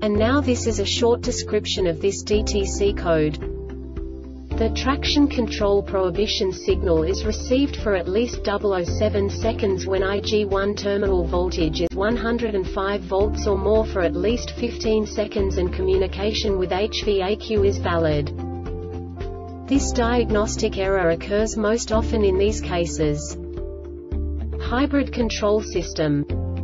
And now this is a short description of this DTC code. The traction control prohibition signal is received for at least 0.07 seconds when IG1 terminal voltage is 105 volts or more for at least 15 seconds and communication with HV ECU is valid. This diagnostic error occurs most often in these cases. Hybrid control system.